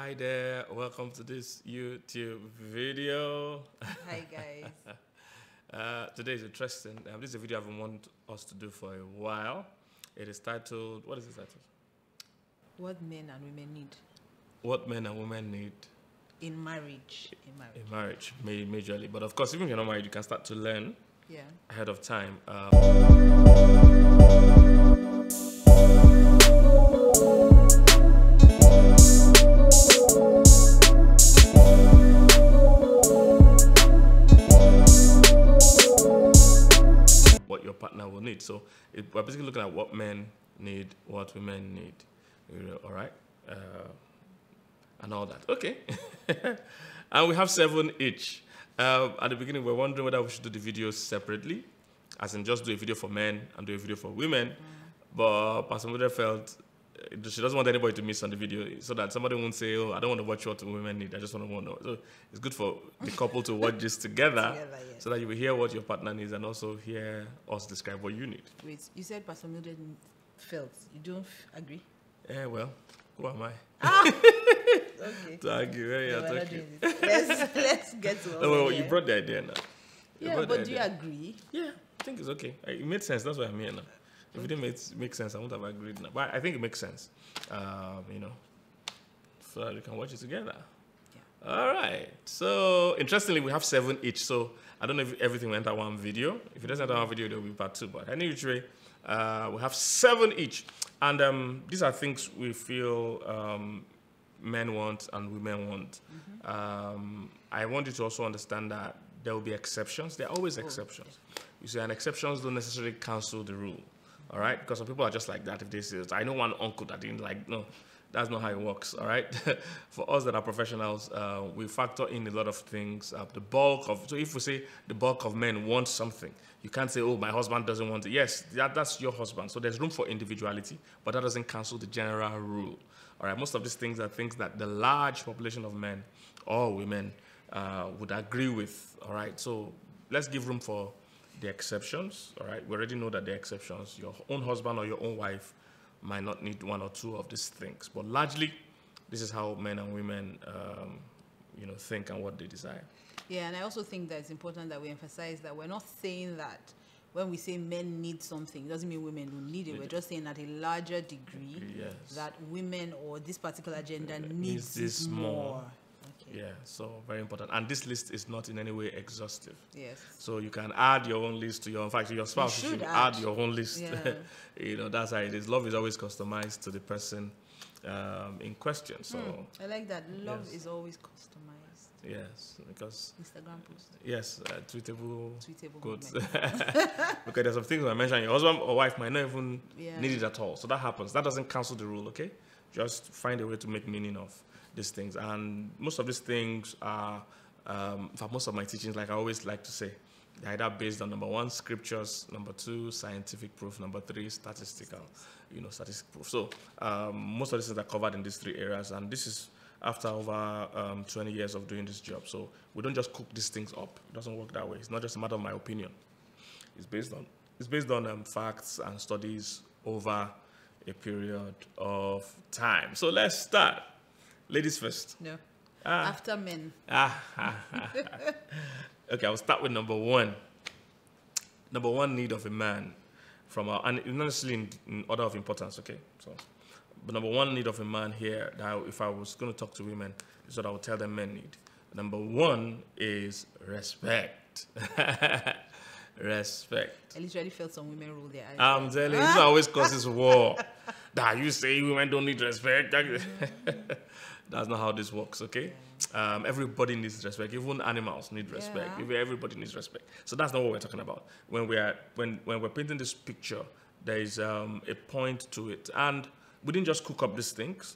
Hi there, welcome to this YouTube video. Hi guys. Today is interesting. This is a video I've been wanting us to do for a while. It is titled, what is it titled? What men and women need. What men and women need. In marriage. In marriage, majorly. But of course, even if you're not married, you can start to learn ahead of time. What your partner will need. So we're basically looking at what men need, what women need. All right? And all that. Okay. And we have 7 each. At the beginning, we were wondering whether we should do the videos separately, as in just do a video for men and do a video for women. But Pastor Mother felt she doesn't want anybody to miss on the video, so that somebody won't say, oh, I don't want to watch what women need. I just want to know. So it's good for the couple to watch this together yeah. So that you will hear what your partner needs and also hear us describe what you need. Wait, you said Pastor Mother felt. You don't agree? Yeah, well, who am I? Okay. To argue, let's get to it. Well, you brought the idea now. You but do you agree? Yeah, I think it's okay. It made sense. That's why I'm here now. If it didn't make sense, I wouldn't have agreed now. But I think it makes sense. You know, so that we can watch it together. Yeah. All right. So interestingly, we have 7 each. So I don't know if everything will enter one video. If it doesn't enter one video, there will be part 2. But any which way, we have 7 each, and these are things we feel. Men want and women want. I want you to also understand that there will be exceptions. There are always exceptions. You see, and exceptions don't necessarily cancel the rule. All right? Because some people are just like that. If they say, I know one uncle that didn't like, no, that's not how it works. All right? For us that are professionals, we factor in a lot of things. So if we say the bulk of men want something, you can't say, oh, my husband doesn't want it. Yes, that's your husband. So there's room for individuality, but that doesn't cancel the general rule. All right, most of these things are things that the large population of men or women would agree with. All right, so let's give room for the exceptions. All right, we already know that there are exceptions. Your own husband or your own wife might not need one or two of these things, but largely, this is how men and women, you know, think and what they desire. Yeah, and I also think that it's important that we emphasize that we're not saying that when we say men need something, it doesn't mean women don't need it. We're just saying at a larger degree that women or this particular gender needs this more. Okay. Yeah, so very important. And this list is not in any way exhaustive. Yes. So you can add your own list to your, in fact, your spouse should add your own list. Yeah. You know, that's how it is. Love is always customized to the person in question. So I like that. Love is always customized. Yes, because Instagram post. Yes, tweetable quotes. Because there's some things I mentioned. Your husband or wife might not even need it at all. So that happens. That doesn't cancel the rule. Okay, just find a way to make meaning of these things. And most of these things are, for most of my teachings, like I always like to say, they're either based on 1, scriptures, 2, scientific proof, 3, statistical, statistic proof. So most of these things are covered in these 3 areas, and this is. After over 20 years of doing this job. So we don't just cook these things up. It doesn't work that way. It's not just a matter of my opinion. It's based on facts and studies over a period of time. So let's start. Ladies first. No. After men. Okay, I'll start with number 1. Number 1 need of a man from our, and honestly in order of importance, okay? So. But number 1 need of a man here, that if I was going to talk to women, is what I would tell them men need. Number 1 is respect. Respect. I literally felt some women roll their eyes. I'm telling you, this always causes war. That you say women don't need respect. That's not how this works, okay? Yeah. Everybody needs respect. Even animals need respect. Yeah. Everybody needs respect. So that's not what we're talking about. When we're painting this picture, there is a point to it. And we didn't just cook up these things.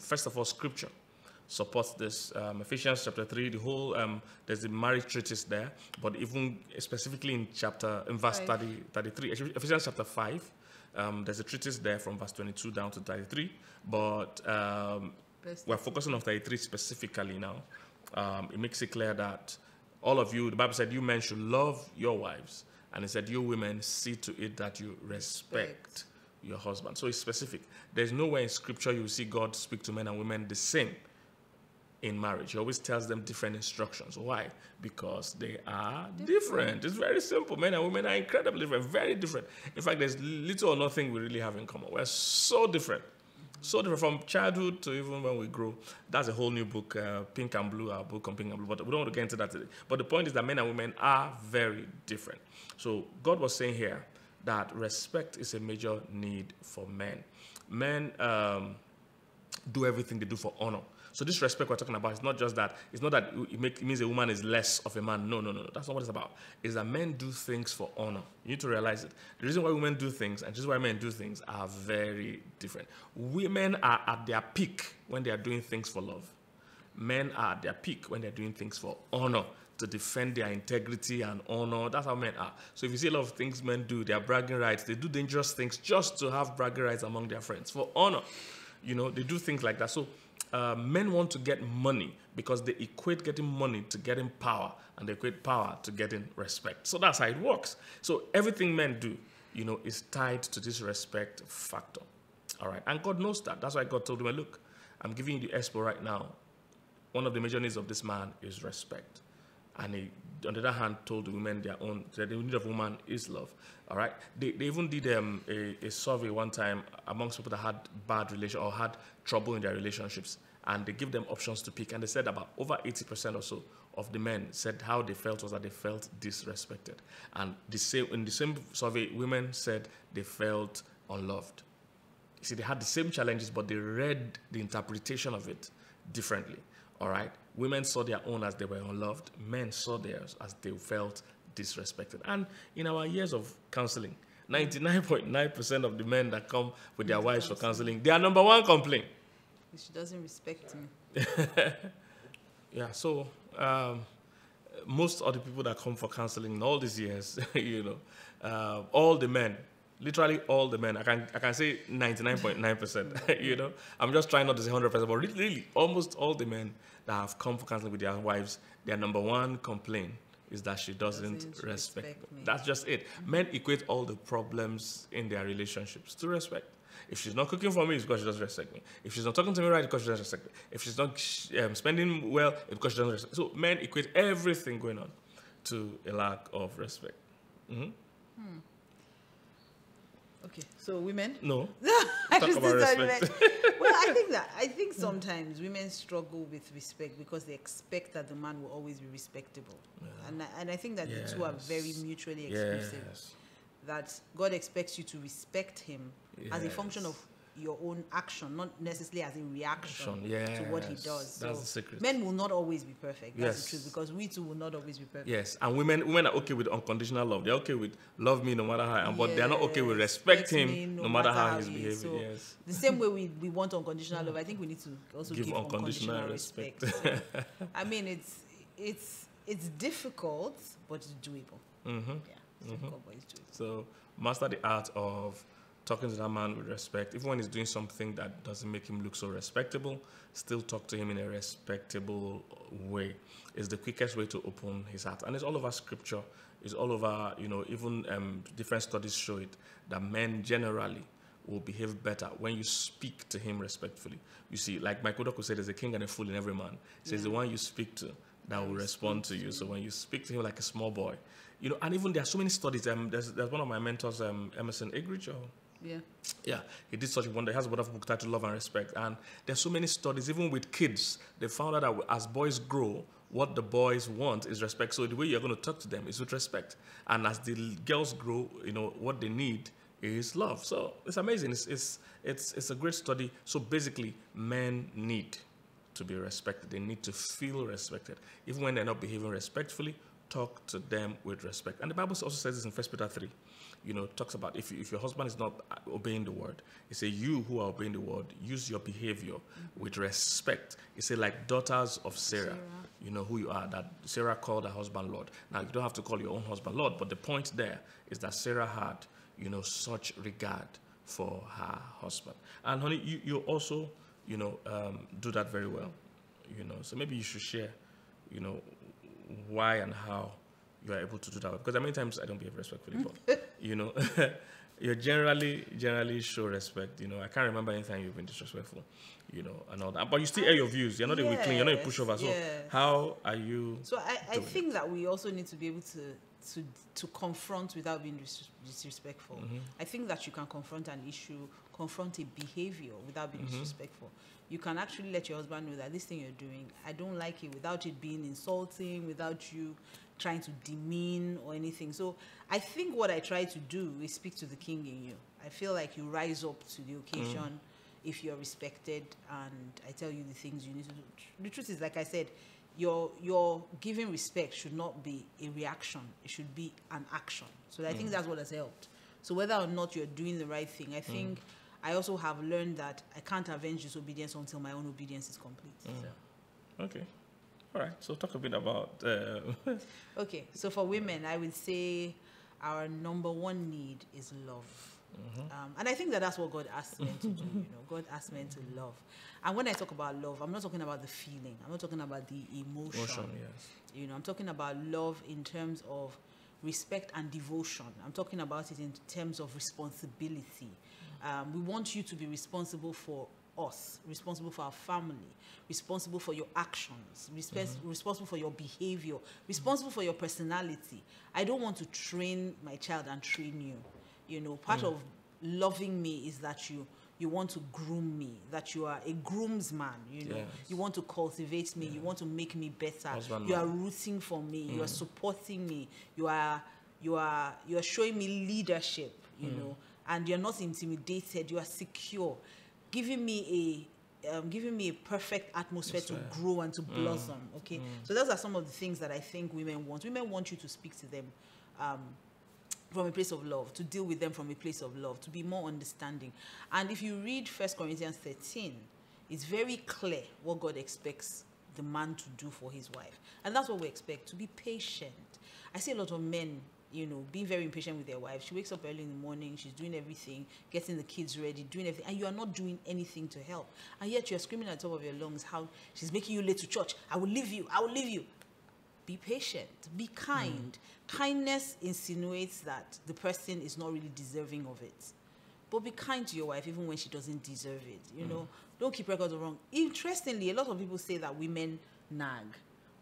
First of all, Scripture supports this. Ephesians chapter 3, the whole there's the marriage treatise there, but even specifically in verse 33, Ephesians chapter 5, there's a treatise there from verse 22 down to 33. But we're focusing on 33 specifically now. It makes it clear that all of you, the Bible said, you men should love your wives, and it said, you women see to it that you respect your husband. So it's specific. There's nowhere in scripture you see God speak to men and women the same in marriage. He always tells them different instructions. Why? Because they are different. It's very simple. Men and women are incredibly different, very different. In fact, there's little or nothing we really have in common. We're so different. So different from childhood to even when we grow. That's a whole new book, Pink and Blue, our book on Pink and Blue, but we don't want to get into that today. But the point is that men and women are very different. So God was saying here that respect is a major need for men. Men do everything they do for honor. So this respect we're talking about is not just that. It's not that it means a woman is less of a man. No, no, no, no. That's not what it's about. It's that men do things for honor. You need to realize it. The reason why women do things and just why men do things are very different. Women are at their peak when they are doing things for love. Men are at their peak when they're doing things for honor, to defend their integrity and honor. That's how men are. So if you see a lot of things men do, they are bragging rights. They do dangerous things just to have bragging rights among their friends for honor. You know, they do things like that. So men want to get money because they equate getting money to getting power, and they equate power to getting respect. So that's how it works. So everything men do, you know, is tied to this respect factor. All right. And God knows that. That's why God told him, look, I'm giving you the expo right now. One of the major needs of this man is respect. And he, on the other hand, told the women their own, that the need of woman is love. All right. They even did a survey one time amongst people that had bad relations or had trouble in their relationships. And they gave them options to pick. And they said about over 80% or so of the men said how they felt was that they felt disrespected. And the same, in the same survey, women said they felt unloved. You see, they had the same challenges, but they read the interpretation of it differently. All right. Women saw their own as they were unloved. Men saw theirs as they felt disrespected. And in our years of counseling, 99.9% of the men that come with their wives for counseling, their number one complaint: she doesn't respect me. Yeah, so most of the people that come for counseling in all these years, you know, all the men, literally all the men, I can say 99.9%, you know. I'm just trying not to say 100%, but really, almost all the men that have come for counseling with their wives, their number one complaint is that she doesn't respect me. That's just it. Mm-hmm. Men equate all the problems in their relationships to respect. If she's not cooking for me, it's because she doesn't respect me. If she's not talking to me right, it's because she doesn't respect me. If she's not spending well, it's because she doesn't respect me. So men equate everything going on to a lack of respect. Mm-hmm. Hmm. Okay, so women? No. Talk about respect. Well, I think sometimes women struggle with respect because they expect that the man will always be respectable. Yeah. And I think that the two are very mutually exclusive. Yes. That God expects you to respect him as a function of your own action, not necessarily as a reaction to what he does. That's the secret. Men will not always be perfect. That's the truth, because we too will not always be perfect. Yes, and women are okay with unconditional love. They're okay with love me no matter how I am, but they're not okay with respect him no matter how he's behaving. So the same way we want unconditional love, I think we need to also give unconditional respect. So, I mean, it's difficult, but it's doable. Mm-hmm. Yeah, difficult, but it's doable. So master the art of talking to that man with respect. Even when he's doing something that doesn't make him look so respectable, still talk to him in a respectable way. It's the quickest way to open his heart. And it's all over scripture. It's all over, you know, even different studies show it, that men generally will behave better when you speak to him respectfully. You see, like Michael Doku said, there's a king and a fool in every man. So it's the one you speak to that will respond to you. So when you speak to him like a small boy, you know, and even there are so many studies. There's one of my mentors, Emerson Eggerichs, yeah, he did such a wonder. He has a wonderful book titled Love and Respect. And there's so many studies, even with kids, they found out that as boys grow, what the boys want is respect. So the way you're going to talk to them is with respect. And as the girls grow, you know, what they need is love. So it's amazing. It's a great study. So basically, men need to be respected. They need to feel respected. Even when they're not behaving respectfully, talk to them with respect. And the Bible also says this in 1 Peter 3. You know, talks about if your husband is not obeying the word, it says you who are obeying the word, use your behavior with respect. It says like daughters of Sarah, you know who you are, that Sarah called her husband Lord. Now, you don't have to call your own husband Lord, but the point there is that Sarah had, you know, such regard for her husband. And honey, you also, you know, do that very well, you know. So maybe you should share, you know, why and how you are able to do that, because many times I don't behave respectfully, but you know, you generally show respect. You know, I can't remember anytime you've been disrespectful, you know, and all that. But you still air your views. You're not a weakling. You're not a pushover. So how are you? So I think that we also need to be able to confront without being disrespectful. Mm-hmm. I think that you can confront an issue, confront a behavior without being mm-hmm. disrespectful. You can actually let your husband know that this thing you're doing, I don't like it, without it being insulting, without you trying to demean or anything. So I think what I try to do is speak to the king in you. I feel like you rise up to the occasion if you're respected, and I tell you the things you need to do. The truth is, like I said, your giving respect should not be a reaction. It should be an action. So I think that's what has helped. So whether or not you're doing the right thing, I think I also have learned that I can't avenge disobedience until my own obedience is complete. So. Okay. All right. So talk a bit about... Okay. So for women, I would say our number one need is love. And I think that that's what God asks men to do. You know, God asks men to love. And when I talk about love, I'm not talking about the feeling. I'm not talking about the emotion. Yes. You know, I'm talking about love in terms of respect and devotion. I'm talking about it in terms of responsibility. We want you to be responsible for us, responsible for our family, responsible for your actions, responsible for your behavior, responsible for your personality. I don't want to train my child and train you. You know, part of loving me is that you want to groom me, that you are a groomsman, you know. Yes. You want to cultivate me, you want to make me better. Husband you man. Are rooting for me, you are supporting me, you are showing me leadership, you know, and you're not intimidated, you are secure, giving me a perfect atmosphere to grow and to blossom. Okay. So those are some of the things that I think women want. Women want you to speak to them from a place of love, to deal with them from a place of love, to be more understanding. And if you read 1 Corinthians 13, it's very clear what God expects the man to do for his wife. And that's what we expect, to be patient. I see a lot of men, you know, being very impatient with their wife. She wakes up early in the morning, she's doing everything, getting the kids ready, doing everything, and you are not doing anything to help. And yet you're screaming at the top of your lungs how she's making you late to church. I will leave you, I will leave you. Be patient, be kind. Kindness insinuates that the person is not really deserving of it. But be kind to your wife even when she doesn't deserve it. You know, don't keep records of wrong. Interestingly, a lot of people say that women nag.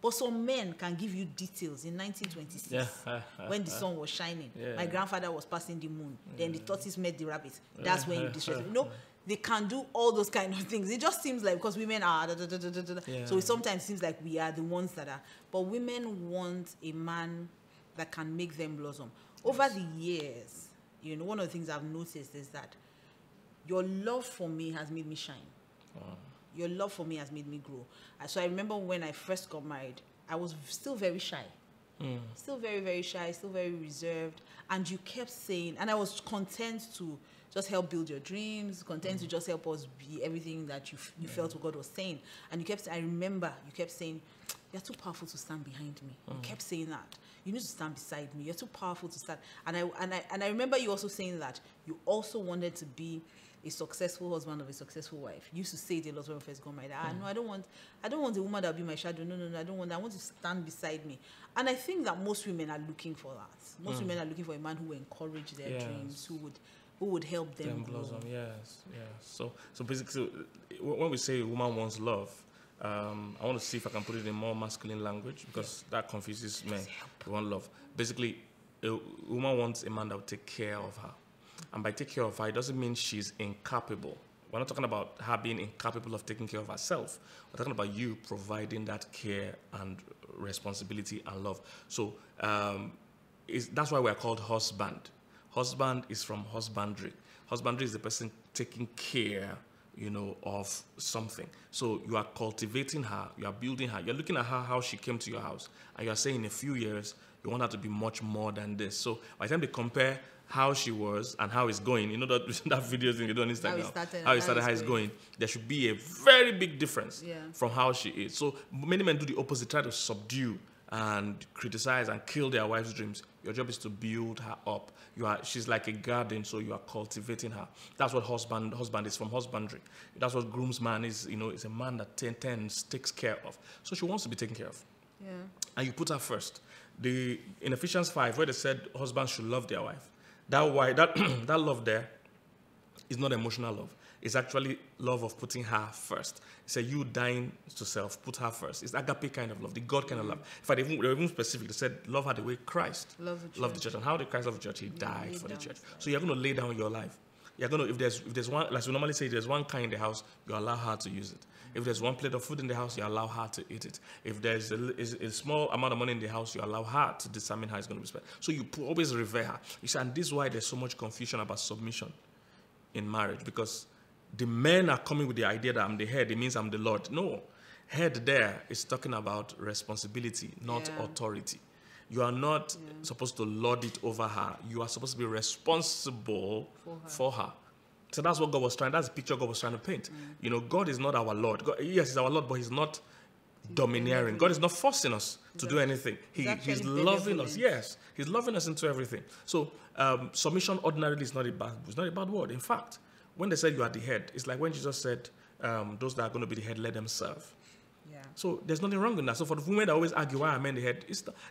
But some men can give you details. In 1926, when the sun was shining, my grandfather was passing the moon. Then the tortoise met the rabbit. That's when you disrespect. You know, they can do all those kind of things. It just seems like, because women are... So it sometimes seems like we are the ones that are... But women want a man that can make them blossom. Over the years, you know, one of the things I've noticed is that your love for me has made me shine. Your love for me has made me grow. So I remember when I first got married, I was still very shy. Still very, very shy, still very reserved. And you kept saying, and I was content to just help build your dreams, content to just help us be everything that you felt what God was saying. And you kept, I remember, you kept saying, you're too powerful to stand behind me. You kept saying that. You need to stand beside me. You're too powerful to stand. And I remember you also saying that you also wanted to be a successful husband of a successful wife. You used to say it a lot when I first got married. No, I don't want a woman that will be my shadow. No, I don't want that. I want to stand beside me. And I think that most women are looking for that. Most women are looking for a man who will encourage their dreams, who would help them blossom. Yes. So basically, when we say a woman wants love, I want to see if I can put it in more masculine language, because that confuses men. They want love. Basically, a woman wants a man that will take care of her. And by take care of her, it doesn't mean she's incapable. We're not talking about her being incapable of taking care of herself. We're talking about you providing that care and responsibility and love. So that's why we're called husband. Husband is from husbandry. Husbandry is the person taking care, you know, of something. So you are cultivating her, you are building her, you're looking at her, how she came to your house. And you're saying in a few years, you want her to be much more than this. So by the time they compare how she was and how it's going, you know that video thing you do on Instagram, how it's going, there should be a very big difference from how she is. So many men do the opposite, try to subdue and criticize and kill their wife's dreams. Your job is to build her up. She's like a garden, so you are cultivating her. That's what husband is from husbandry. That's what groomsman is. You know, it's a man that takes care of. So she wants to be taken care of. Yeah. And you put her first. In Ephesians 5, where they said husbands should love their wife, That why that love there is not emotional love. It's actually love of putting her first. It's a you dying to self, put her first. It's agape kind of love, the God kind of love. In fact, they were even specific. They said, love her the way Christ loved the church. And how did Christ love the church? He died for the church. So you're going to lay down your life. You're going to, if there's one, as we normally say, if there's one car in the house, you allow her to use it. If there's one plate of food in the house, you allow her to eat it. If there's a small amount of money in the house, you allow her to determine how it's going to be spent. So you always revere her. You see, and this is why there's so much confusion about submission in marriage, because the men are coming with the idea that I'm the head, it means I'm the Lord. No, head there is talking about responsibility, not authority. You are not supposed to lord it over her. You are supposed to be responsible for her. So that's what God was trying, that's the picture God was trying to paint. You know, God is not our Lord. God, yes, he's our Lord, but he's not domineering. God is not forcing us to do anything. He's loving us. Yes, he's loving us into everything. So submission ordinarily is not a bad word. In fact, when they said you are the head, it's like when Jesus said, those that are going to be the head, let them serve. Yeah. So there's nothing wrong in that. So for the women that always argue why I'm in the head,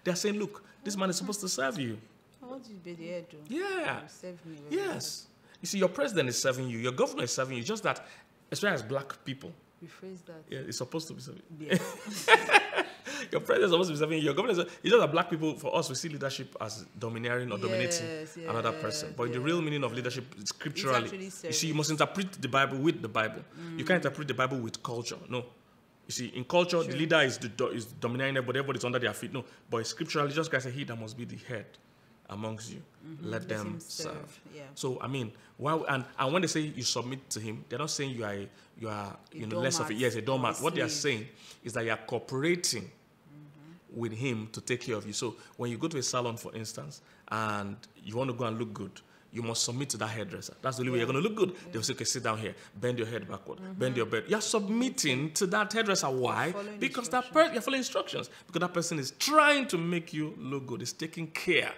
they're saying, look, this man is supposed to serve you. I want you to be the head, though. Yeah. Serve me. Yes. You see, your president is serving you. Your governor is serving you. Just that, especially as black people. Rephrase that. Yeah, it's supposed to be serving. Yeah. Your president is supposed to be serving you. Your governor is, you know, that black people, for us, we see leadership as domineering or dominating another person. But in the real meaning of leadership, scripturally, you see, you must interpret the Bible with the Bible. You can't interpret the Bible with culture. No. You see, in culture, the leader is domineering everybody. Everybody's under their feet. No. But scripturally, just Christ said, he that must be the head amongst you. Let them serve. Yeah. So, I mean, why, and when they say you submit to him, they're not saying you are less of it. Yes, a doormat. What they are saying is that you are cooperating with him to take care of you. So when you go to a salon, for instance, and you want to go and look good, you must submit to that hairdresser. That's the only way you're going to look good. They'll say, okay, sit down here. Bend your head backward. Bend your bed. You're submitting to that hairdresser. Why? Because you're following instructions. Because that person is trying to make you look good. It's taking care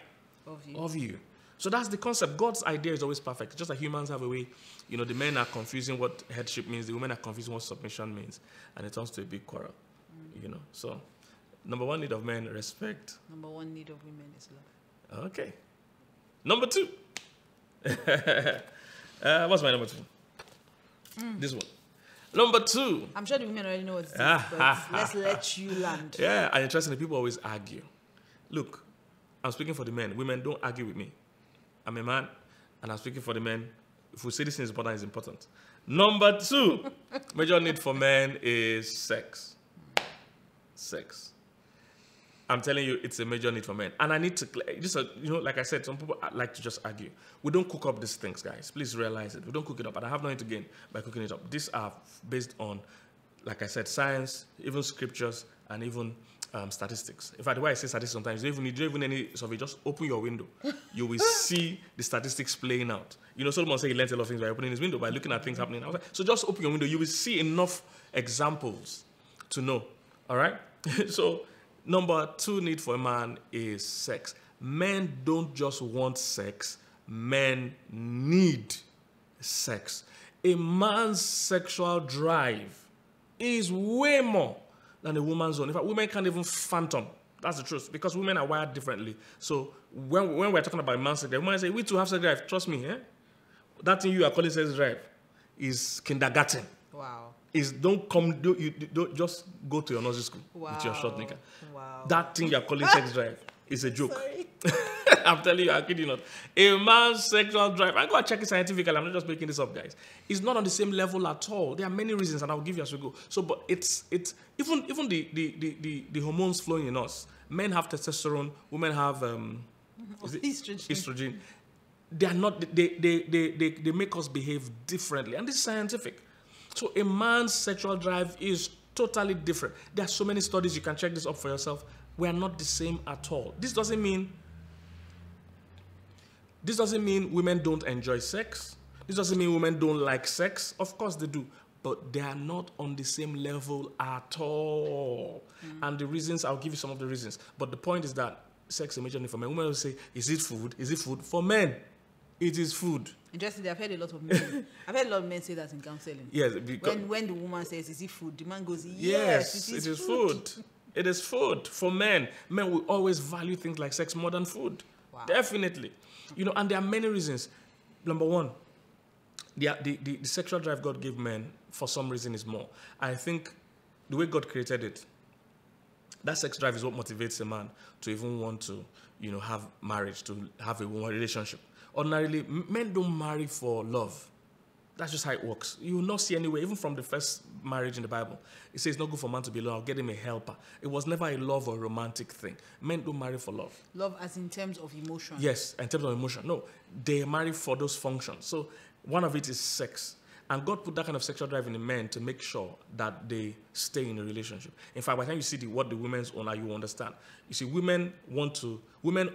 of you. So that's the concept. God's idea is always perfect. Just like humans have a way, you know, the men are confusing what headship means. The women are confusing what submission means. And it turns to a big quarrel, you know. So number one need of men, respect. Number one need of women is love. Okay. Number two. What's my number two? This one. Number two. I'm sure the women already know what it is, but let's let you land. Yeah, and interestingly, people always argue. Look, I'm speaking for the men. Women, don't argue with me. I'm a man, and I'm speaking for the men. If we say this thing is important, it's important. Number two, major need for men is sex. Sex. I'm telling you, it's a major need for men. And I need to, just, you know, like I said, some people like to just argue. We don't cook up these things, guys. Please realize it. We don't cook it up. And I have nothing to gain by cooking it up. These are based on, like I said, science, even scriptures, and even statistics. In fact, the way I say statistics sometimes, you don't even need any survey. Just open your window. You will see the statistics playing out. You know, Solomon said he learned a lot of things by opening his window, by looking at things happening outside. So just open your window. You will see enough examples to know. All right? So number two need for a man is sex. Men don't just want sex. Men need sex. A man's sexual drive is way more than a woman's own. In fact, women can't even fathom. That's the truth. Because women are wired differently. So when we're talking about man's sex drive, women say, we too have sex drive. Trust me, eh? That thing you are calling sex drive is kindergarten. Wow. Is don't just go to your nursery school with your short knicker. Wow. That thing you're calling sex drive is a joke. I'm telling you, I kid you not. A man's sexual drive, I gotta check it scientifically, I'm not just making this up, guys. It's not on the same level at all. There are many reasons, and I'll give you as we go. So but it's even the hormones flowing in us. Men have testosterone, women have estrogen. They are not they make us behave differently, and this is scientific. So a man's sexual drive is totally different. There are so many studies. You can check this up for yourself. We are not the same at all. This doesn't mean women don't enjoy sex. This doesn't mean women don't like sex. Of course they do. But they are not on the same level at all. And the reasons, I'll give you some of the reasons. But the point is that sex is major for men. Women will say, is it food? Is it food? For men, it is food. Interestingly, I've heard a lot of men. I've heard a lot of men say that in counseling. Yes, because when the woman says, "Is it food?" the man goes, "Yes, it is food." It is food for men. Men will always value things like sex more than food. Wow. Definitely. You know, and there are many reasons. Number one, the sexual drive God gave men, for some reason, is more. I think the way God created it, that sex drive is what motivates a man to even want to, you know, have marriage, to have a relationship. Ordinarily, men don't marry for love. That's just how it works. You will not see anywhere, even from the first marriage in the Bible, it says it's not good for man to be alone. I'll get him a helper. It was never a love or romantic thing. Men don't marry for love. Love as in terms of emotion. Yes, in terms of emotion. No, they marry for those functions. So one of it is sex. And God put that kind of sexual drive in the men to make sure that they stay in a relationship. In fact, by the time you see what the women's own are, you understand. You see, women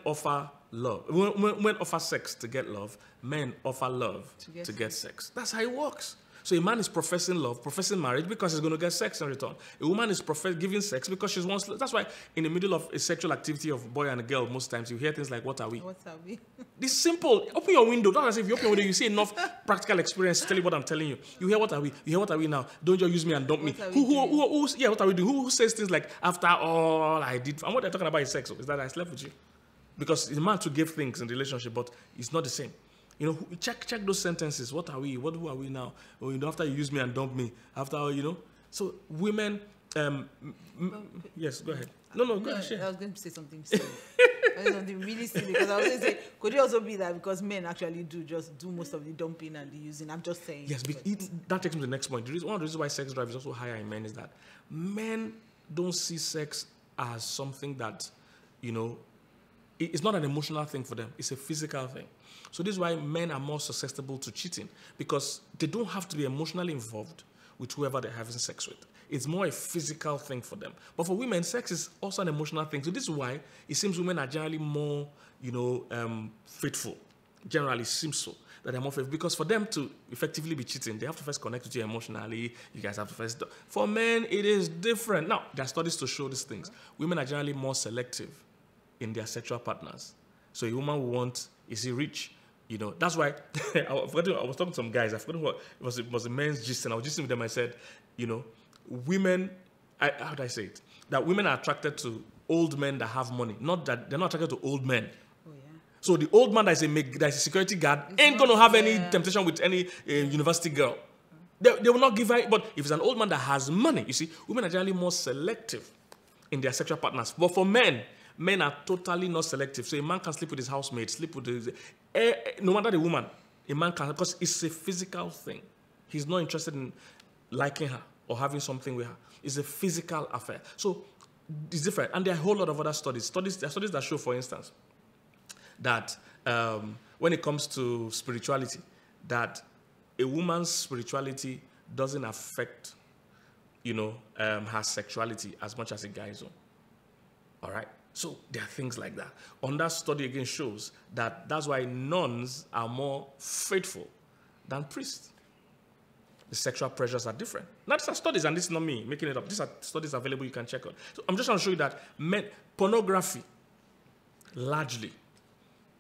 offer love. Women offer sex to get love. Men offer love to get sex. That's how it works. So a man is professing love, professing marriage, because he's going to get sex in return. A woman is giving sex because she wants love. That's why in the middle of a sexual activity of boy and girl, most times you hear things like, what are we? What are we? This simple. Open your window. That's as if you open your window, you see enough practical experience to tell you what I'm telling you. You hear, what are we? You hear, what are we now? Don't just use me and dump me. Yeah, what are we doing? Who says things like, after all I did? And what they're talking about is sex. Is that I slept with you? Because the man too gave things in the relationship, but it's not the same. You know, check those sentences. What are we? Who are we now? Oh, you know, after you use me and dump me. After all, you know. So women, yes, go ahead. No, go ahead. I was going to say something silly. Something really silly, because I was going to say, could it also be that because men actually do most of the dumping and the using? I'm just saying. Yes, but that takes me to the next point. One of the reasons why sex drive is also higher in men is that men don't see sex as something that, you know, it's not an emotional thing for them. It's a physical thing. So this is why men are more susceptible to cheating, because they don't have to be emotionally involved with whoever they're having sex with. It's more a physical thing for them. But for women, sex is also an emotional thing. So this is why it seems women are generally more, you know, faithful. Generally, it seems so. That they're more faithful. Because for them to effectively be cheating, they have to first connect with you emotionally. You guys have to first... For men, it is different. Now, there are studies to show these things. Women are generally more selective in their sexual partners. So a woman will want, is he rich? You know, that's why I was talking to some guys. I forgot what it was a men's gist, and I was gisting with them. I said, you know, women, how do I say it? That women are attracted to old men that have money. Not that they're not attracted to old men. Oh, yeah. So the old man that is a security guard ain't going to have any temptation with any university girl. They will not give her. But if it's an old man that has money, you see, women are generally more selective in their sexual partners. But for men, men are totally not selective. So a man can sleep with his housemate, sleep with his... no matter the woman, a man can... Because it's a physical thing. He's not interested in liking her or having something with her. It's a physical affair. So it's different. And there are a whole lot of other studies. There are studies that show, for instance, that when it comes to spirituality, that a woman's spirituality doesn't affect, you know, her sexuality as much as a guy's own. All right? So there are things like that. On that study again shows that that's why nuns are more faithful than priests. The sexual pressures are different. Now these are studies, and this is not me making it up. These are studies available, you can check out. So I'm just trying to show you that men, pornography largely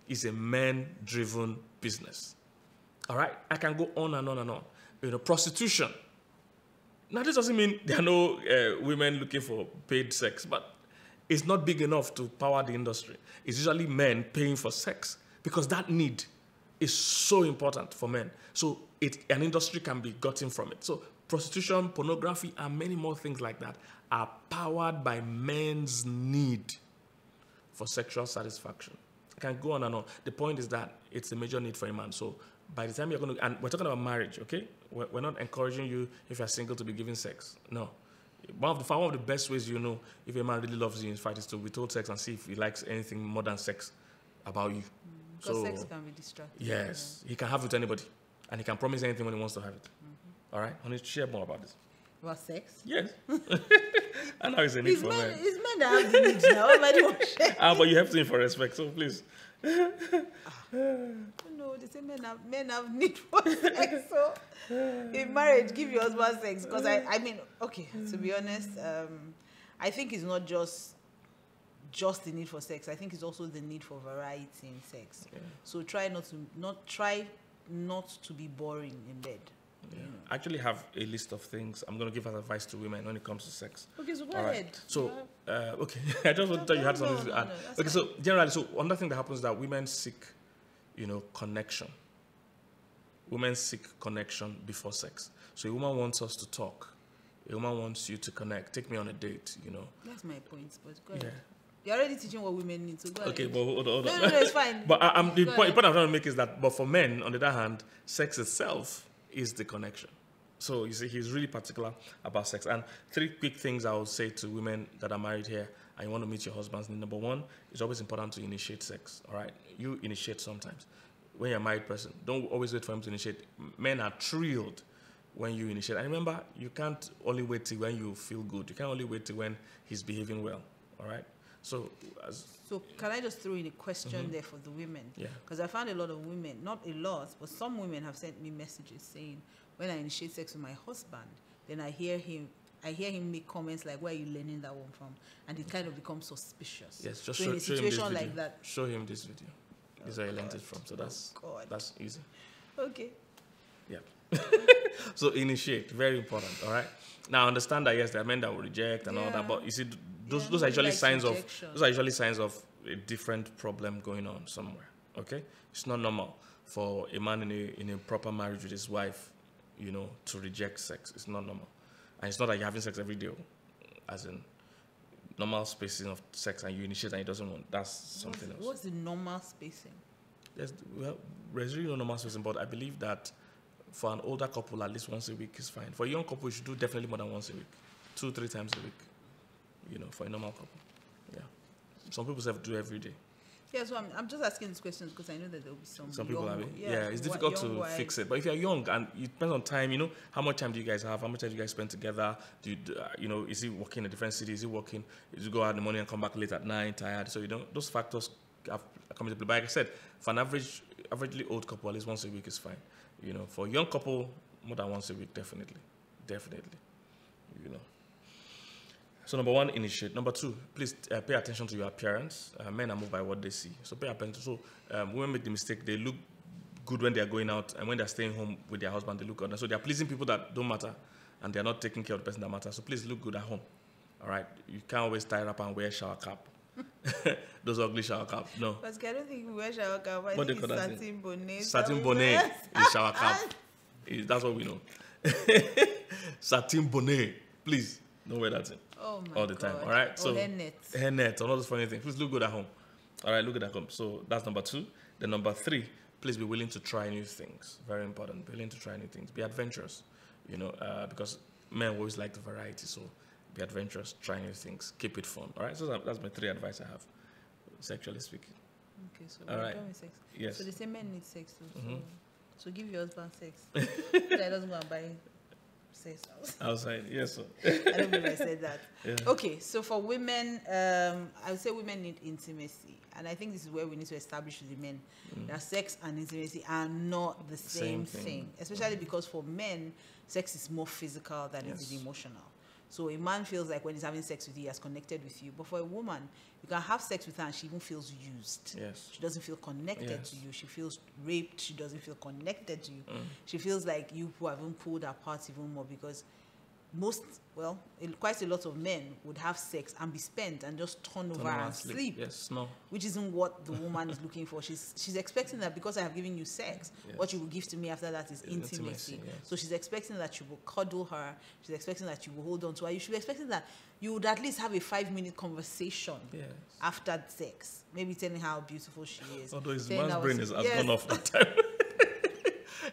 is a men-driven business. All right? I can go on and on and on. You know, prostitution. Now this doesn't mean there are no women looking for paid sex, but it's not big enough to power the industry. It's usually men paying for sex, because that need is so important for men. So an industry can be gotten from it. So prostitution, pornography, and many more things like that are powered by men's need for sexual satisfaction. I can go on and on. The point is that it's a major need for a man. So by the time you're going to... And we're talking about marriage, okay? We're not encouraging you, if you're single, to be giving sex. No. One of the best ways you know if a man really loves you, in fact, is to withhold sex and see if he likes anything more than sex about you. Because sex can be distracting. Yes, yeah. He can have it with anybody, and he can promise anything when he wants to have it. All right, I want to share more about this. About sex? Yes. I know it's a need for men. It's men that have the need now. Nobody wants to share. But you have to for respect, so please. No, they say men have need for sex. So in marriage, give your husband sex. Because I mean, okay, to be honest, I think it's not just the need for sex. I think it's also the need for variety in sex. Yeah. So try not to be boring in bed. Yeah. Yeah. I actually have a list of things I'm going to give as advice to women when it comes to sex. Okay, so go ahead. So, okay, I just want to tell you had something to add. Okay, so generally, so another thing that happens is that women seek connection. Women seek connection before sex. So a woman wants us to talk. A woman wants you to connect. Take me on a date, That's my point, but go ahead. Yeah. You're already teaching what women need, so go ahead. Okay, but hold on. No, it's fine. But the point I'm trying to make is that, but for men, on the other hand, sex itself is the connection. So, you see, he's really particular about sex. And three quick things I would say to women that are married here and you want to meet your husbands. Number one, it's always important to initiate sex, all right? You initiate sometimes. When you're a married person, don't always wait for him to initiate. Men are thrilled when you initiate. And remember, you can't only wait till when you feel good. You can only wait till when he's behaving well, all right? So can I just throw in a question there for the women? Yeah. Because I found a lot of women, not a lot, but some women have sent me messages saying, when I initiate sex with my husband, then I hear him make comments like, where are you learning that one from? And it kind of becomes suspicious. Yes, just so in a situation like that. Show him this video. Oh, this is where I learned it from. So that's easy. Okay. Yeah. So initiate, very important, all right? Now, understand that, yes, there are men that will reject and all that, but you see, those are usually signs rejection. Those are usually signs of a different problem going on somewhere, okay? It's not normal for a man in a proper marriage with his wife, to reject sex. It's not normal. And it's not that you're having sex every day, as in normal spacing of sex, and you initiate and he doesn't want. That's something else. What's the normal spacing? There's really no normal spacing, but I believe that for an older couple, at least once a week is fine. For a young couple, you should do definitely more than once a week. 2-3 times a week, for a normal couple. Yeah. Some people have to do every day. Yeah, so I'm just asking these questions because I know that there will be some people have it. Yeah, it's difficult to fix it. But if you're young and it depends on time, how much time do you guys have? How much time do you guys spend together? Do you, is he working in a different city? Is he working? Does he go out in the morning and come back late at night, tired? So those factors come into play. But like I said, for an averagely old couple, at least once a week is fine. For a young couple, more than once a week, definitely. Definitely. So number one, initiate. Number two, please pay attention to your appearance. Men are moved by what they see. So pay attention. So women make the mistake. They look good when they are going out, and when they are staying home with their husband, they look good. And so they are pleasing people that don't matter, and they are not taking care of the person that matters. So please look good at home. All right? You can't always tie up and wear shower cap. Those ugly shower cap. No. But I don't think we wear shower cap. I think it's satin bonnet. Satin bonnet is shower cap. That's what we know. Satin bonnet. Please, don't wear that thing. Oh my all the God. Time, all right? So, hairnet, all those funny things. Please look good at home. All right, look good at home. So, that's number two. Then number three, please be willing to try new things. Very important. Be willing to try new things. Be adventurous, because men always like the variety. So, be adventurous, try new things, keep it fun, all right? So, that's my three advice I have, sexually speaking. Okay, so all right. Done with sex. Yes. So, they say men need sex, too. So give your husband sex. That doesn't want to buy sex outside. Yes, sir. I don't believe I said that. Yeah. Okay, so for women, I would say women need intimacy, and I think this is where we need to establish with the men that sex and intimacy are not the same thing. Especially because for men, sex is more physical than it is emotional. So a man feels like when he's having sex with you, he has connected with you. But for a woman, you can have sex with her and she even feels used. Yes. She doesn't feel connected to you. She feels raped. She doesn't feel connected to you. She feels like you haven't pulled her apart even more, because quite a lot of men would have sex and be spent and just turn over and sleep. Yes, no. Which isn't what the woman is looking for. She's expecting that because I have given you sex, what you will give to me after that is intimacy. Yes. So she's expecting that you will cuddle her. She's expecting that you will hold on to her. You should be expecting that you would at least have a 5-minute conversation after sex. Maybe telling her how beautiful she is. Although his man's brain is has gone off that time.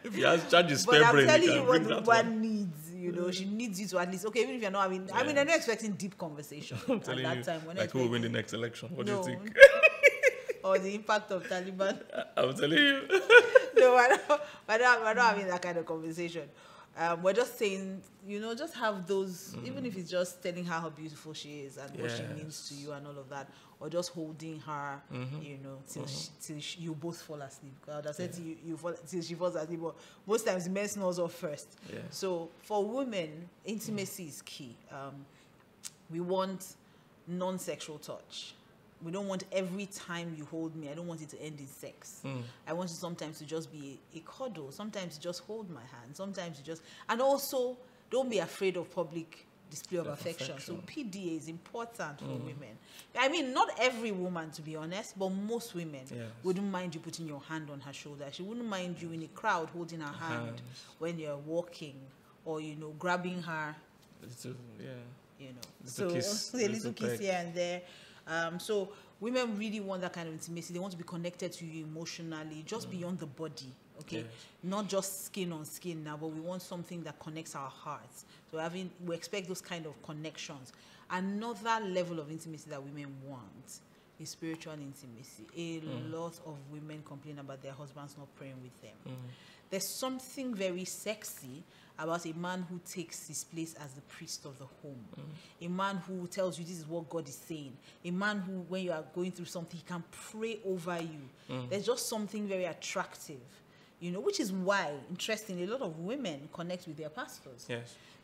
If he has charged his spare brain, he can bring that one. But I'm telling you what the woman needs. She needs you to at least, okay, even if you're not having, I'm not expecting deep conversation at that time. Like, who will win the next election? What do you think? Or the impact of Taliban. I'm telling you. No, we're not having that kind of conversation. We're just saying, just have those, even if it's just telling her how beautiful she is and what she means to you and all of that, or just holding her, till you both fall asleep. That's it, till she falls asleep. But most times, men snores off first. Yeah. So for women, intimacy is key. We want non-sexual touch. We don't want every time you hold me, I don't want it to end in sex. I want it sometimes to just be a cuddle. Sometimes just hold my hand. Sometimes and also don't be afraid of public display of affection. So PDA is important for women. I mean, not every woman, to be honest, but most women wouldn't mind you putting your hand on her shoulder. She wouldn't mind you in a crowd holding her hand when you're walking, or, you know, grabbing her. You know, so kiss, a little kiss here and there. So women really want that kind of intimacy. They want to be connected to you emotionally, just beyond the body. Okay, not just skin on skin now, but we want something that connects our hearts. So we expect those kind of connections. Another level of intimacy that women want is spiritual intimacy. A lot of women complain about their husbands not praying with them. There's something very sexy about a man who takes his place as the priest of the home. A man who tells you this is what God is saying. A man who, when you are going through something, he can pray over you. There's just something very attractive, you know, which is why, interestingly, a lot of women connect with their pastors.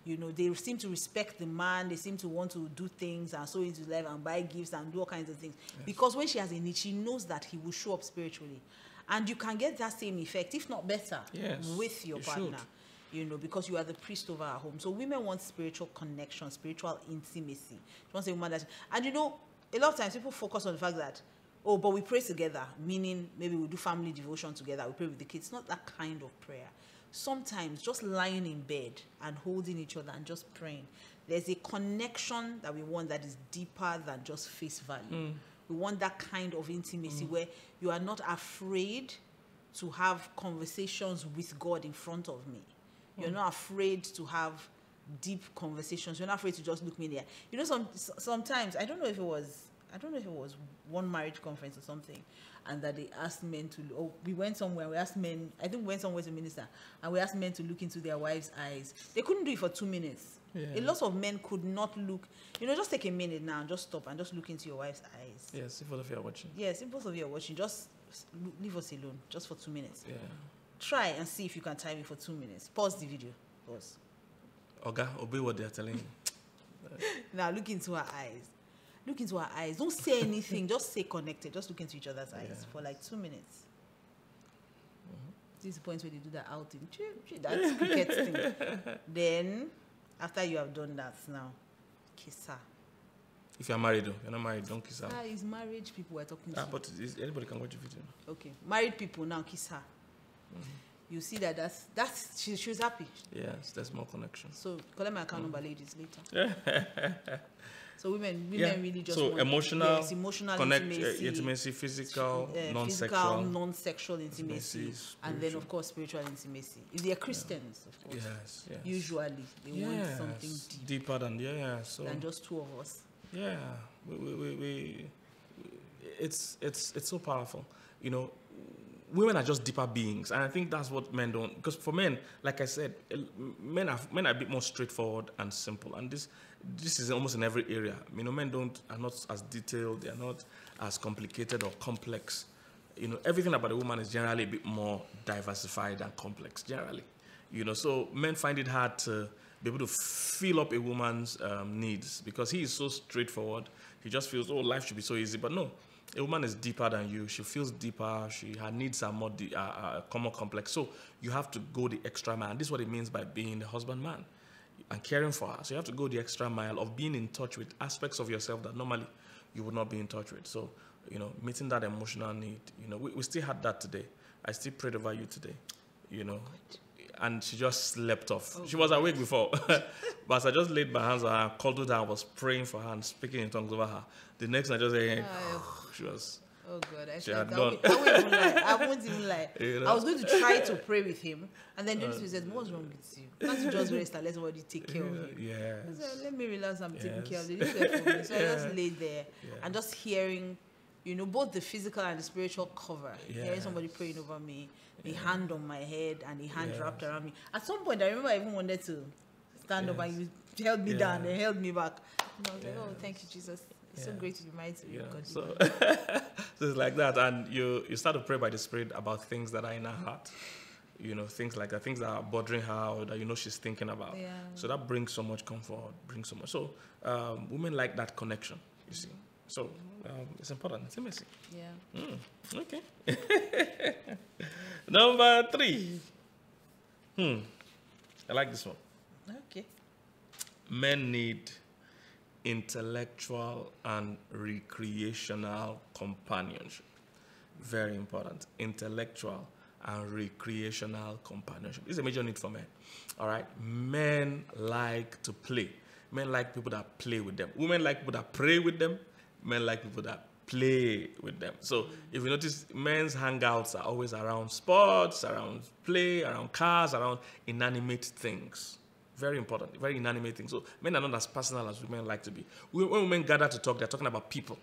You know, they seem to respect the man. They seem to want to do things and sow into life and buy gifts and do all kinds of things. Because when she has a need, she knows that he will show up spiritually. And you can get that same effect, if not better, with your partner. You know, because you are the priest over our home. So women want spiritual connection, spiritual intimacy. She wants a woman that... And you know, a lot of times people focus on the fact that, oh, but we pray together, meaning maybe we do family devotion together, we pray with the kids. Not that kind of prayer. Sometimes just lying in bed and holding each other and just praying. There's a connection that we want that is deeper than just face value. We want that kind of intimacy where you are not afraid to have conversations with God in front of me. You're not afraid to have deep conversations. You're not afraid to just look me in the eye. You know, sometimes, I don't know if it was one marriage conference or something, and that they asked men to, or we went somewhere, we asked men, I think we went somewhere to minister, and we asked men to look into their wives' eyes. They couldn't do it for 2 minutes. A lot of men could not look. You know, just take a minute now, and just stop and just look into your wife's eyes. If both of you are watching. If both of you are watching, just leave us alone, just for 2 minutes. Try and see if you can time it for 2 minutes. Pause the video. Pause. Oga, obey what they are telling you. Now look into her eyes. Look into her eyes. Don't say anything. Just stay connected. Just look into each other's eyes for like 2 minutes. This is the point where they do that outing. That's cricket thing. Then, after you have done that now, kiss her. If you're married, though. You're not married, don't kiss her. It's married people we're talking to. But anybody can watch the video. Okay. Married people, now kiss her. You see that that's she was happy. There's more connection. So collect my account number, ladies, later. So women really just so want emotional intimacy, physical, non-sexual intimacy, and then of course spiritual intimacy. If they are Christians, of course, usually they want something deeper than than just two of us. It's so powerful, you know. Women are just deeper beings, and I think that's what men don't. Because for men, like I said, men are a bit more straightforward and simple. And this is almost in every area. You know, men are not as detailed. They are not as complicated or complex. You know, everything about a woman is generally a bit more diversified and complex. Generally, you know, so men find it hard to be able to fill up a woman's needs because he is so straightforward. He just feels, oh, life should be so easy, but no. A woman is deeper than you. She feels deeper. Her needs are more complex. So you have to go the extra mile. And this is what it means by being the husband man and caring for her. So you have to go the extra mile of being in touch with aspects of yourself that normally you would not be in touch with. So, you know, meeting that emotional need. You know, we still had that today. I still prayed over you today, you know. And she just slept off. She was awake before. But as I just laid my hands on her, cuddled her, I was praying for her and speaking in tongues over her. The next night, I just said, she was... Oh, God, I said, I won't even lie. You know? I was going to try to pray with him. And then James said, what's wrong with you? Can't you just rest and let somebody take care of you? I said, let me relax, I'm taking care of you. So I just laid there and just hearing... You know, both the physical and the spiritual cover. Hearing somebody praying over me, a hand on my head and a hand wrapped around me. At some point, I remember I even wanted to stand up, and you held me down and held me back. And I was like, oh, thank you, Jesus. It's so great to be married to you. So, so it's like that. And you start to pray by the Spirit about things that are in her heart. You know, things like that, things that are bothering her or that you know she's thinking about. So that brings so much comfort, brings so much. So women like that connection, you see. So it's important. Intimacy. Okay. Number 3. I like this one. Okay. men need intellectual and recreational companionship. Very important. Intellectual and recreational companionship. This is a major need for men. All right. Men like to play. Men like people that play with them. Women like people that pray with them. Men like people that play with them. So if you notice, men's hangouts are always around sports, around play, around cars, around inanimate things. Very important, very inanimate things. So men are not as personal as women like to be. When women gather to talk, they're talking about people.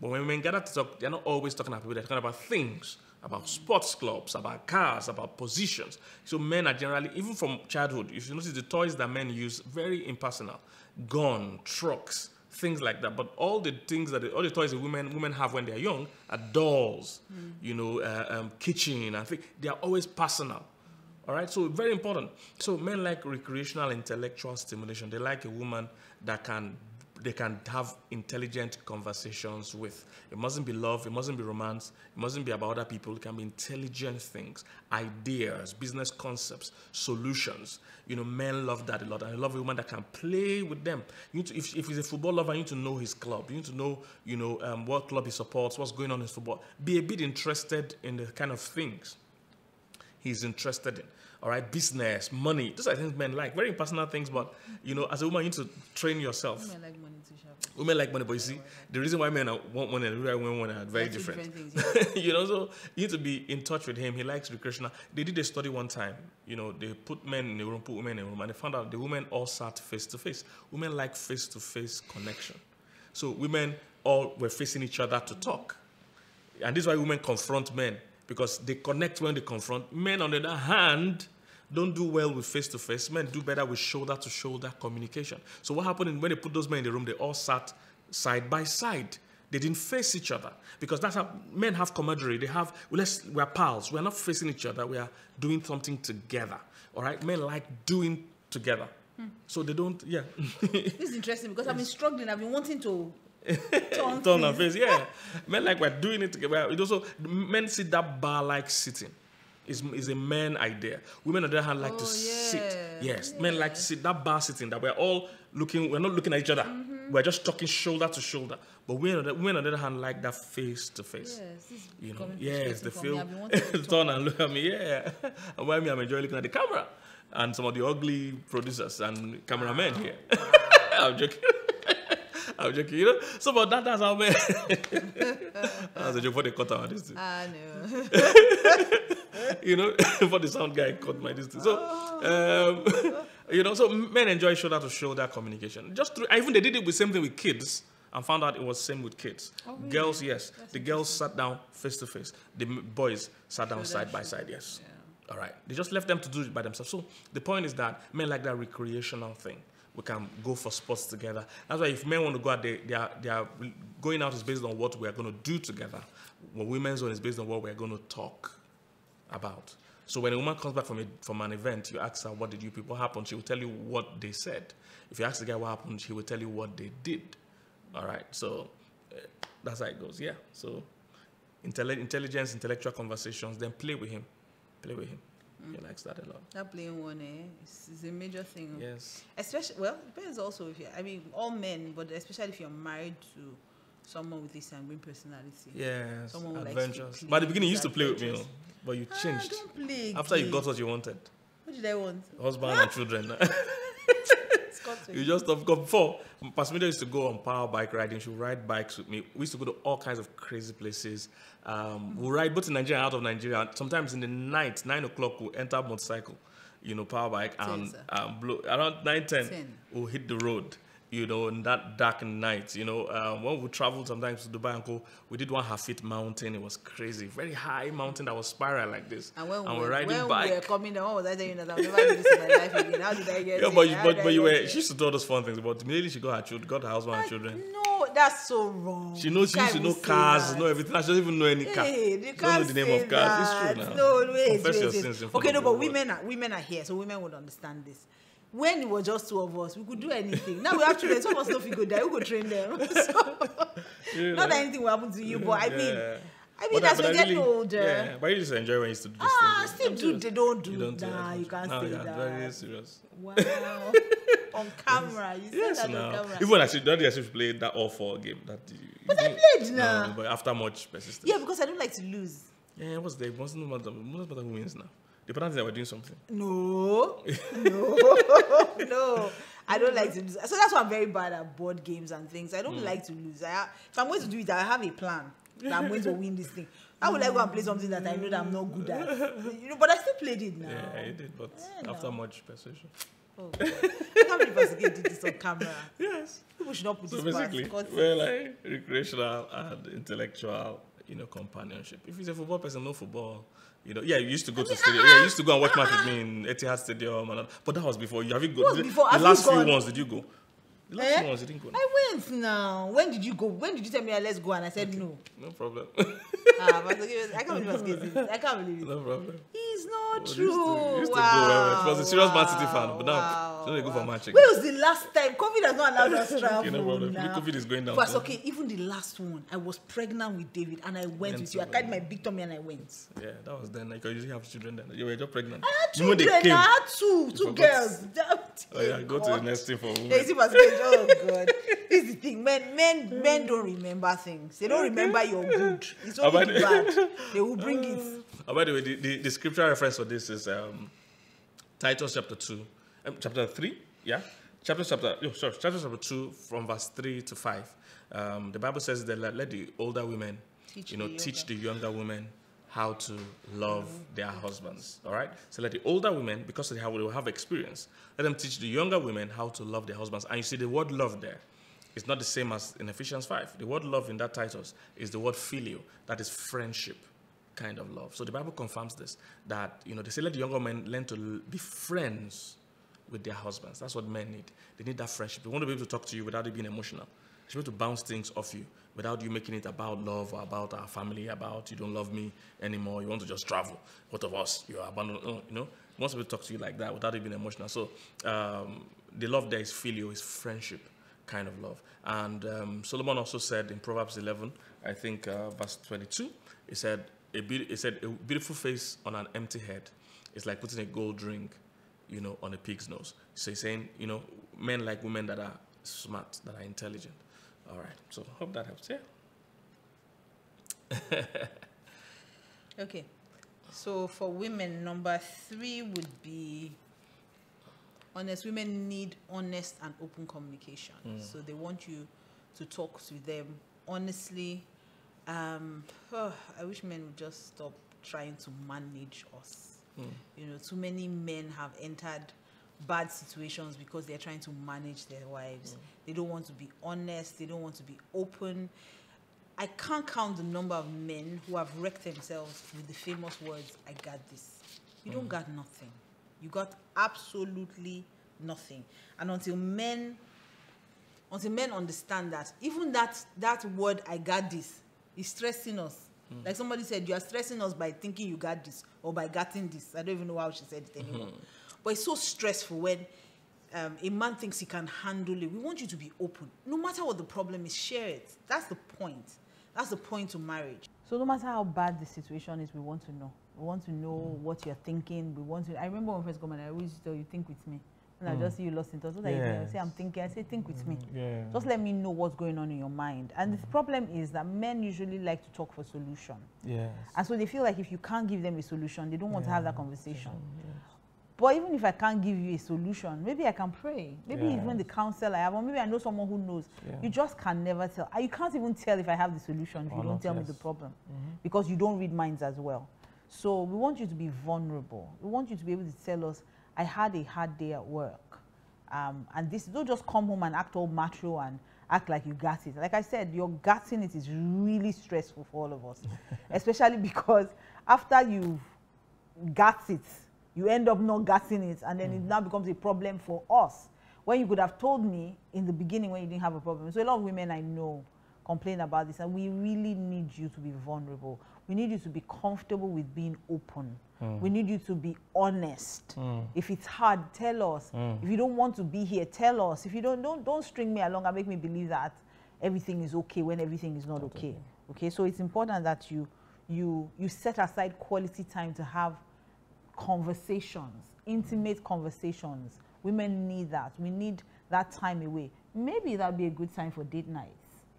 But when women gather to talk, they're not always talking about people. They're talking about things, about sports clubs, about cars, about positions. So men are generally, even from childhood, if you notice the toys that men use, very impersonal. Gun, trucks, things like that. But all the things that, all the toys that women have when they're young are dolls, you know, kitchen and things. They are always personal. All right, so very important. So men like recreational intellectual stimulation. They like a woman that they can have intelligent conversations with. It mustn't be love, it mustn't be romance, it mustn't be about other people. It can be intelligent things, ideas, business concepts, solutions. You know, men love that a lot, and they love a woman that can play with them. You need to, if he's a football lover, you need to know his club. You need to know, you know, what club he supports, what's going on in football. Be a bit interested in the kind of things he's interested in, all right? Business, money, those are things men like. Very personal things, but, you know, as a woman, you need to train yourself. Women like money to shop. Women like money, but you see, the reason why men want money and the reason why women are very different things, yeah. You know, so you need to be in touch with him. He likes recreational. They did a study one time, you know, they put men in a room, put women in a room, and they found out the women all sat face-to-face. Women like face-to-face connection. So women all were facing each other to talk. And this is why women confront men, because they connect when they confront. Men, on the other hand, don't do well with face-to-face. Men do better with shoulder-to-shoulder communication. So what happened when they put those men in the room, they all sat side by side. They didn't face each other, because that's how men have camaraderie. They have, well, we're pals. We're not facing each other. We are doing something together, all right? Men like doing together. So they don't, yeah. This is interesting, because I've been struggling. I've been wanting to... Turn and face, yeah. Men like, we're doing it together. It also, men sit that bar-like sitting. It's a man idea. Women on the other hand like to sit. Yes, yeah. Men like to sit that bar sitting that we're all looking, we're not looking at each other. We're just talking shoulder to shoulder. But women on the other hand like that face to face. Yes, you know, yes, they feel, turn and look at me, yeah. And why me, I'm enjoying looking at the camera and some of the ugly producers and cameramen here. I'm joking. I'm joking, you know. So, but that's how men. That's a joke for the cut out this thing. I know. You know, for the sound guy cut my distance. So, you know, so men enjoy shoulder to shoulder communication. Just through, even they did it with same thing with kids, and found out it was same with kids. Oh, really? Girls, yes, that's the girls sat down face to face. The boys sat down side by side. Yes. Yeah. All right. They just left them to do it by themselves. So the point is that men like that recreational thing. We can go for sports together. That's why if men want to go out, they are going out is based on what we are going to do together. Well, women's one is based on what we are going to talk about. So when a woman comes back from an event, you ask her, what did you people happen? She will tell you what they said. If you ask the guy what happened, she will tell you what they did. All right. So that's how it goes. Yeah. So intelligence, intellectual conversations, then play with him. Play with him. He likes that a lot. That playing one, is a major thing. Yes. Especially, well, it depends also if you, I mean, all men, but especially if you're married to someone with a sanguine personality. Yes. Someone adventurous. But at the beginning, you used to play with me, but you changed. Don't play after you got what you wanted. What did I want? Husband and children. You just have gone before. Pasmida used to go on power bike riding. She would ride bikes with me. We used to go to all kinds of crazy places. We'll ride both in Nigeria and out of Nigeria. Sometimes in the night, 9 o'clock, we'll enter motorcycle, you know, power bike. And blow, around 9, 10, we'll hit the road, you know, in that dark night. You know, when we traveled sometimes to Dubai and go, we did one Hafit mountain. It was crazy. Very high mountain that was spiral like this. And we're riding bike. When we were coming down, what was I saying? I'll never do this in my life again. How did I get it? But you were, she used to do all those fun things. But immediately she got her children, got her husband and children. No, that's so wrong. She knows, she used to know cars, know everything. She doesn't even know any car. Hey, she doesn't know the name of cars. It's true now. No, wait. Okay, no, but women are here, so women would understand this. When it was just two of us, we could do anything. Now we have children, some of us know if we go there, we could train them. So, yeah, not that anything will happen to you, but I mean, Maybe but as we get older. Yeah, but you just enjoy when you used to do this. Don't do that. You can't say that. Very serious. Wow. On camera. You said that on camera. Even as you played that all four game. But I played now. No, but after much persistence. Yeah, because I don't like to lose. Yeah, what's the most important who wins now? The important is that we're doing something. No. I don't like to lose. So that's why I'm very bad at board games and things. I don't like to lose. If I'm going to do it, I have a plan that I'm going to win this thing. I would like go and play something that I know that I'm not good at. You know, but I still played it now. Yeah, you did, but after much persuasion. Oh, God. I can't believe I did this on camera. Yes. People should not put so this basically, we're like recreational and intellectual, you know, companionship. If he's a football person, no football. You know, yeah, you used to go to stadium. Yeah, you used to go and watch match with me in Etihad Stadium, and but that was before. You have you gone? The last few ones, did you go? The last few ones, you didn't go. I went now. When did you go? When did you tell me let's go? And I said no. No problem. But I can't believe it. I can't believe it. No problem. It's not true. He used to go. He was a serious Man City fan, but now they go for match again. When was the last time? COVID has not allowed us to travel. Okay, no problem. Now. COVID is going down. But okay, even the last one, I was pregnant with David, and I went with you. I carried my big tummy and I went. Yeah, that was then. Like, I usually have children then. You were just pregnant. I had children. I had two girls. Oh yeah, go to the next thing for women. Oh God, this is the thing. Men don't remember things. They don't remember your good. It's only the bad. They will bring it. Oh, by the way, the scripture reference for this is Titus chapter 2 from verse 3 to 5. The Bible says that let the older women, teach the younger women how to love their husbands. All right? So let the older women, because they will have experience, let them teach the younger women how to love their husbands. And you see the word love there is not the same as in Ephesians 5. The word love in that Titus is the word filio. That is friendship kind of love. So the Bible confirms this, that, they say let the younger men learn to be friends with their husbands. That's what men need. They need that friendship. They want to be able to talk to you without it being emotional. They should be able to bounce things off you without you making it about love or about our family, about you don't love me anymore, you want to just travel. What of us? You are abandoned. Most people talk to you like that without it being emotional. So the love there is filial, is friendship kind of love. And Solomon also said in Proverbs 11, I think verse 22, he said, a beautiful face on an empty head is like putting a gold ring, on a pig's nose. So he's saying, men like women that are smart, that are intelligent. All right, so hope that helps. Yeah. Okay, so for women, number 3 would be honest. Women need honest and open communication. So they want you to talk to them honestly. I wish men would just stop trying to manage us. Too many men have entered bad situations because they're trying to manage their wives. They don't want to be honest. They don't want to be open. I can't count the number of men who have wrecked themselves with the famous words, I got this. You don't got nothing. You got absolutely nothing. And until men understand that, even that word, I got this, is stressing us. Like somebody said, you are stressing us by thinking you got this or by getting this. I don't even know how she said it anymore. But it's so stressful when a man thinks he can handle it. We want you to be open. No matter what the problem is, share it. That's the point. That's the point to marriage. So no matter how bad the situation is, we want to know. We want to know what you're thinking. We want to. I remember when I first got married, I always used to tell you, think with me. When I just see you lost in thought, what are you doing? I say, I'm thinking. I say, think with me. Yeah. Just let me know what's going on in your mind. And the problem is that men usually like to talk for solution. Yes. And so they feel like if you can't give them a solution, they don't want to have that conversation. But even if I can't give you a solution, maybe I can pray. Maybe even the counsel I have, or maybe I know someone who knows. You just can never tell. You can't even tell if I have the solution if you don't tell me the problem. Because you don't read minds as well. So we want you to be vulnerable. We want you to be able to tell us, I had a hard day at work. And this, don't just come home and act all macho and act like you got it. Like I said, your gutting it is really stressful for all of us. Especially because after you've got it, you end up not getting it, and then it now becomes a problem for us. When you could have told me in the beginning when you didn't have a problem. So a lot of women I know complain about this, and we really need you to be vulnerable. We need you to be comfortable with being open. We need you to be honest. If it's hard, tell us. If you don't want to be here, tell us. If you don't string me along and make me believe that everything is okay when everything is not okay. Okay, so it's important that you you set aside quality time to have conversations, intimate conversations. Women need that. We need that time away. Maybe that would be a good time for date nights.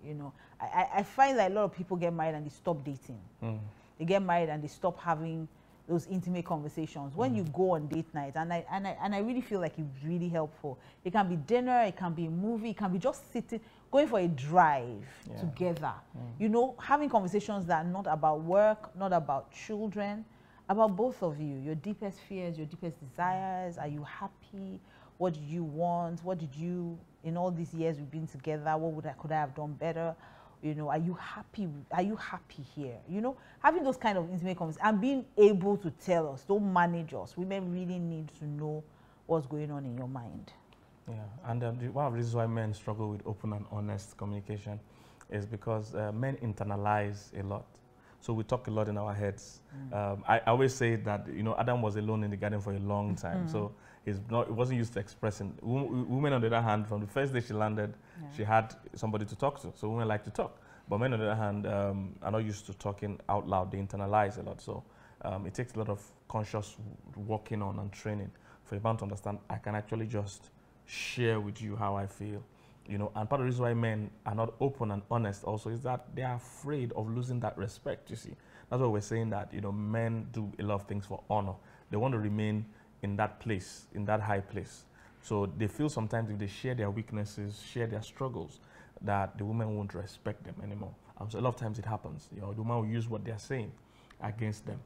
You know, I find that a lot of people get married and they stop dating. Mm. They get married and they stop having those intimate conversations. When you go on date night, and I really feel like it's really helpful. It can be dinner, it can be a movie, it can be just sitting, going for a drive together. You know, having conversations that are not about work, not about children, about both of you, your deepest fears, your deepest desires. Are you happy? What did you want? What did you, in all these years we've been together, what could I have done better? You know, are you happy? Are you happy here? You know, having those kind of intimate conversations and being able to tell us, don't manage us. Women really need to know what's going on in your mind. Yeah, and one of the reasons why men struggle with open and honest communication is because men internalize a lot. So we talk a lot in our heads. I always say that, you know, Adam was alone in the garden for a long time. So it wasn't used to expressing. Women, on the other hand, from the first day she landed, she had somebody to talk to. So women like to talk. But men, on the other hand, are not used to talking out loud. They internalize a lot. So it takes a lot of conscious working on and training for a man to understand, I can actually just share with you how I feel. You know, and part of the reason why men are not open and honest also is that they are afraid of losing that respect, you see. That's why we're saying that, you know, men do a lot of things for honor. They want to remain in that place, in that high place. So they feel sometimes if they share their weaknesses, share their struggles, that the women won't respect them anymore. And so a lot of times it happens. You know, the women will use what they're saying against them.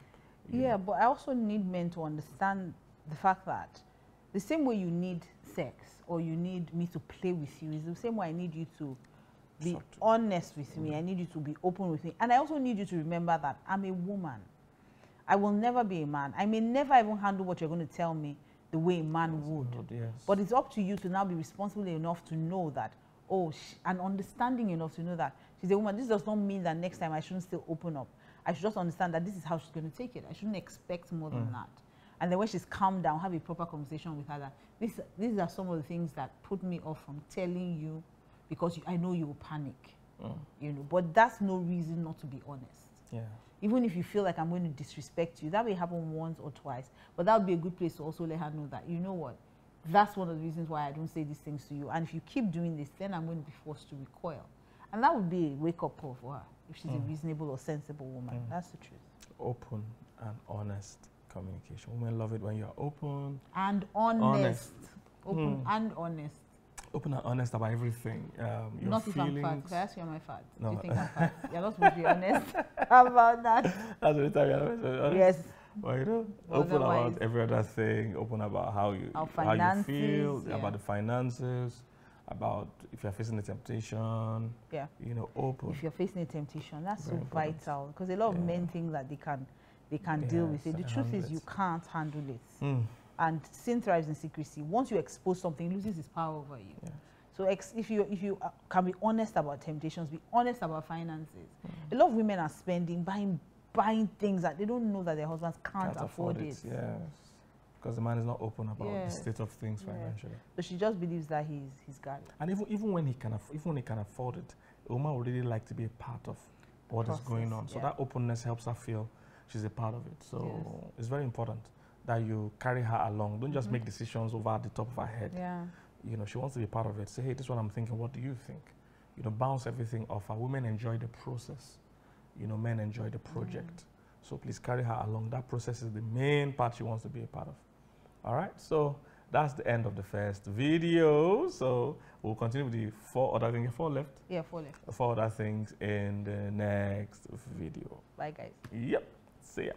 Yeah, but I also need men to understand the fact that the same way you need sex or you need me to play with you is the same way I need you to be honest with me. I need you to be open with me. And I also need you to remember that I'm a woman. I will never be a man. I may never even handle what you're going to tell me the way a man would. But it's up to you to now be responsible enough to know that, oh, and understanding enough to know that she's a woman. This does not mean that next time I shouldn't still open up. I should just understand that this is how she's going to take it. I shouldn't expect more than that. And then when she's calmed down, have a proper conversation with her. That these are some of the things that put me off from telling you, because I know you will panic. You know, but that's no reason not to be honest. Yeah. Even if you feel like I'm going to disrespect you, that may happen once or twice. But that would be a good place to also let her know that, you know what, that's one of the reasons why I don't say these things to you. And if you keep doing this, then I'm going to be forced to recoil. And that would be a wake-up call for her, if she's a reasonable or sensible woman. That's the truth. Open and honest communication. Women love it when you are open and honest. Open and honest. Open and honest about everything. Your not feelings. If I'm fat. I ask you, am I fat? No. Do you think I'm fat? You're not supposed to be honest about that. That's the time you're supposed to be honest. Yes. Well, you know, open about every other thing. Open about how you feel, about the finances, about if you're facing a temptation. Yeah. You know, open. If you're facing a temptation, that's very so important. Vital, because a lot of men think that they can deal with it. The truth is you can't handle it. And sin thrives in secrecy. Once you expose something, it loses its power over you. So if you can be honest about temptations, be honest about finances. A lot of women are spending, buying things that they don't know that their husbands can't afford it. Because the man is not open about the state of things financially. So she just believes that he's got it. And even when he can afford it, a woman would really like to be a part of what is going on. So that openness helps her feel she's a part of it. So it's very important that you carry her along. Don't just make decisions over the top of her head. You know, she wants to be part of it. Say, hey, this is what I'm thinking. What do you think? You know, bounce everything off her. Women enjoy the process. You know, men enjoy the project. So please carry her along. That process is the main part she wants to be a part of. All right. So that's the end of the first video. So we'll continue with the four other things. Four left? Yeah, four left. Four other things in the next video. Bye, guys. Yep. See ya.